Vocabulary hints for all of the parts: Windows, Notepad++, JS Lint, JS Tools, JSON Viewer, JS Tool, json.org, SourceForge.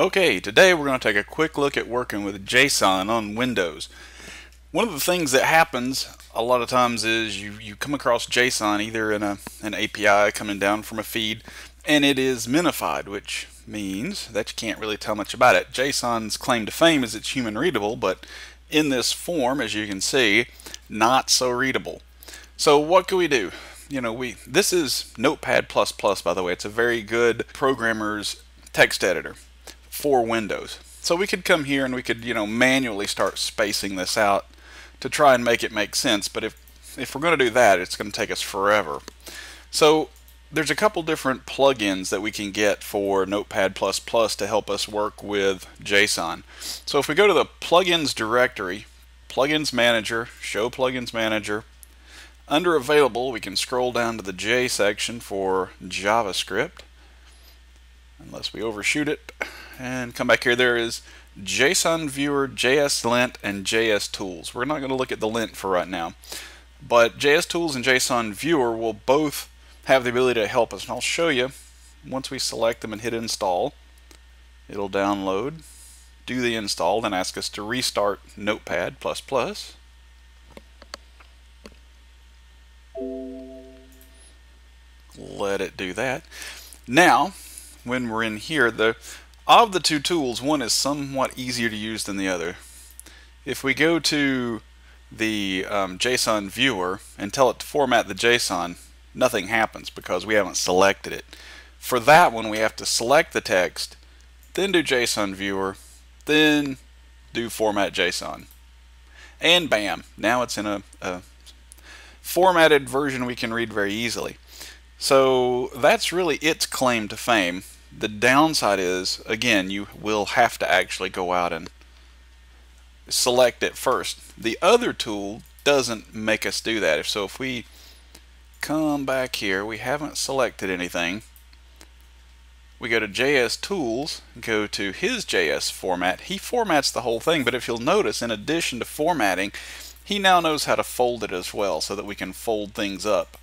Okay, today we're going to take a quick look at working with JSON on Windows. One of the things that happens a lot of times is you come across JSON either in an API coming down from a feed, and it is minified, which means that you can't really tell much about it. JSON's claim to fame is it's human readable, but in this form, as you can see, not so readable. So what can we do? You know, this is Notepad++, by the way. It's a very good programmer's text editor for Windows. So we could come here and we could, you know, manually start spacing this out to try and make it make sense. But if we're going to do that, it's going to take us forever. So there's a couple different plugins that we can get for Notepad++ to help us work with JSON. So if we go to the plugins directory, plugins manager, show plugins manager, under available, we can scroll down to the J section for JavaScript, unless we overshoot it, and come back here. There is JSON Viewer, JS Lint, and JS Tools. We're not going to look at the Lint for right now, but JS Tools and JSON Viewer will both have the ability to help us, and I'll show you. Once we select them and hit install, it'll download, do the install, then ask us to restart Notepad++. Let it do that. Now, when we're in here, of the two tools, one is somewhat easier to use than the other. If we go to the JSON viewer and tell it to format the JSON, nothing happens because we haven't selected it. For that one, we have to select the text, then do JSON viewer, then do format JSON. And bam, now it's in a formatted version we can read very easily. So that's really its claim to fame. The downside is, again, you will have to actually go out and select it first. The other tool doesn't make us do that. If we come back here, we haven't selected anything. We go to JS Tools, go to his JS format. He formats the whole thing, but if you'll notice, in addition to formatting, he now knows how to fold it as well, so that we can fold things up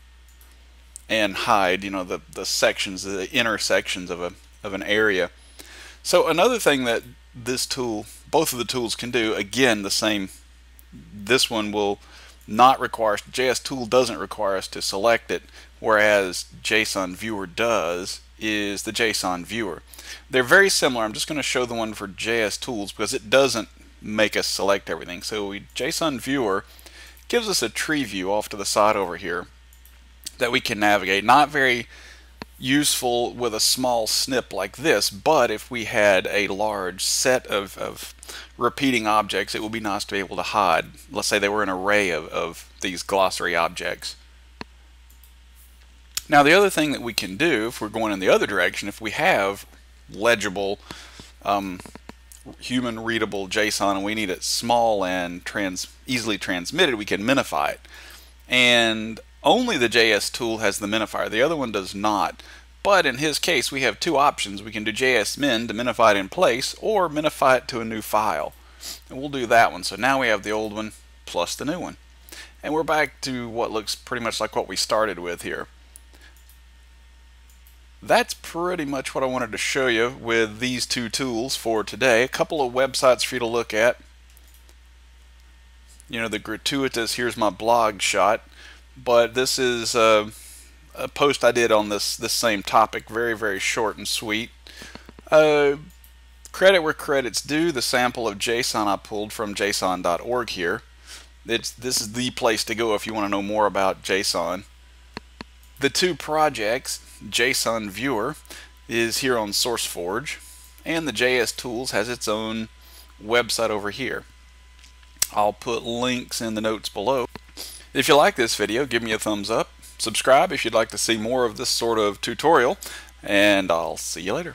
and hide, you know, the sections, the intersections of an area. So another thing that this tool, both of the tools can do, again, the same, this one will not require, JS Tool doesn't require us to select it, whereas JSON Viewer does, is the JSON Viewer. They're very similar. I'm just going to show the one for JS Tools because it doesn't make us select everything. So JSON Viewer gives us a tree view off to the side over here that we can navigate. Not very useful with a small snip like this, but if we had a large set of repeating objects, it would be nice to be able to hide. Let's say they were an array of these glossary objects. Now the other thing that we can do, if we're going in the other direction, if we have legible, human readable JSON and we need it small and easily transmitted, we can minify it. And only the JS tool has the minifier. The other one does not. But in his case, we have two options. We can do JS min to minify it in place, or minify it to a new file. And we'll do that one. So now we have the old one plus the new one. And we're back to what looks pretty much like what we started with here. That's pretty much what I wanted to show you with these two tools for today. A couple of websites for you to look at. You know, the gratuitous, here's my blog shot. But this is a post I did on this same topic, very, very short and sweet. Credit where credit's due, the sample of JSON I pulled from json.org here. This is the place to go if you want to know more about JSON. The two projects, JSON Viewer is here on SourceForge, and the JS Tools has its own website over here. I'll put links in the notes below. If you like this video, give me a thumbs up, subscribe if you'd like to see more of this sort of tutorial, and I'll see you later.